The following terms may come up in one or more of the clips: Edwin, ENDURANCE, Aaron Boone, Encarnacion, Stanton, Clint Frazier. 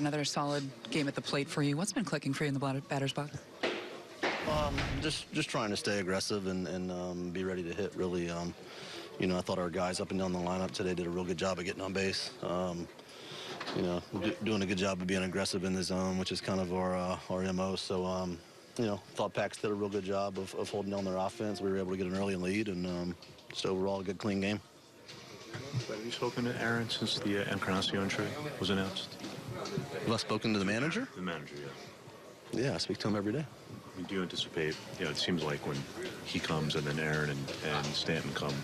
Another solid game at the plate for you. What's been clicking for you in the batter's box? Just trying to stay aggressive and be ready to hit, really. You know, I thought our guys up and down the lineup today did a real good job of getting on base. You know, doing a good job of being aggressive in the zone, which is kind of our MO. So, you know, thought Pax did a real good job of holding down their offense. We were able to get an early lead, and just overall a good, clean game. Have you spoken to Aaron since the Encarnacion trade was announced? Have I spoken to the manager? The manager, yeah. Yeah, I speak to him every day. Do you anticipate, you know, it seems like when he comes and then Aaron and Stanton come,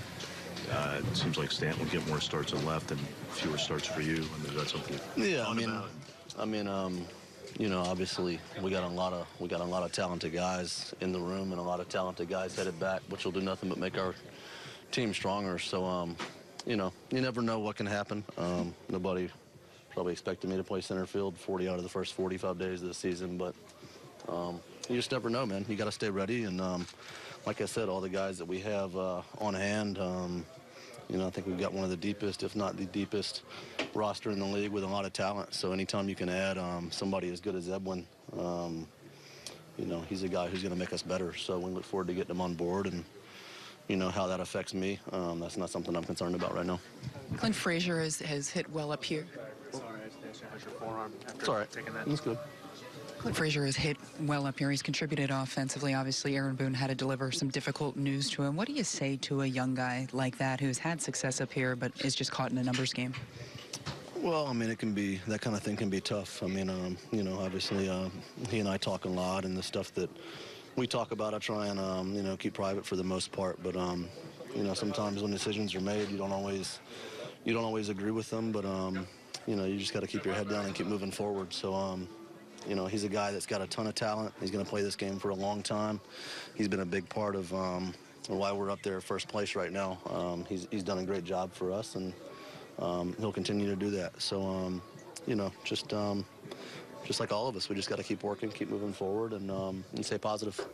it seems like Stanton will get more starts on left and fewer starts for you. I mean, that's something. Yeah, I mean, you know, obviously we got a lot of talented guys in the room and a lot of talented guys headed back, which will do nothing but make our team stronger. So, you know, you never know what can happen. Nobody probably expected me to play center field 40 out of the first 45 days of the season, but. You just never know, man. You got to stay ready. And like I said, all the guys that we have on hand, you know, I think we've got one of the deepest, if not the deepest, roster in the league with a lot of talent. So anytime you can add somebody as good as Edwin, you know, he's a guy who's going to make us better. So we look forward to getting him on board. And, you know, how that affects me, that's not something I'm concerned about right now. Clint Frazier has hit well up here. Sorry, I just had your forearm after taking that. That's good. Clint Frazier has hit well up here. He's contributed offensively. Obviously, Aaron Boone had to deliver some difficult news to him. What do you say to a young guy like that who's had success up here but is just caught in a numbers game? Well, I mean, it can be, that kind of thing can be tough. I mean, you know, obviously he and I talk a lot, and the stuff that we talk about I try and, you know, keep private for the most part. But, you know, sometimes when decisions are made, you don't always agree with them. But, you know, you just got to keep your head down and keep moving forward. So, you know, he's a guy that's got a ton of talent. He's going to play this game for a long time. He's been a big part of why we're up there first place right now. He's done a great job for us, and he'll continue to do that. So, you know, just like all of us, we just got to keep working, keep moving forward, and stay positive.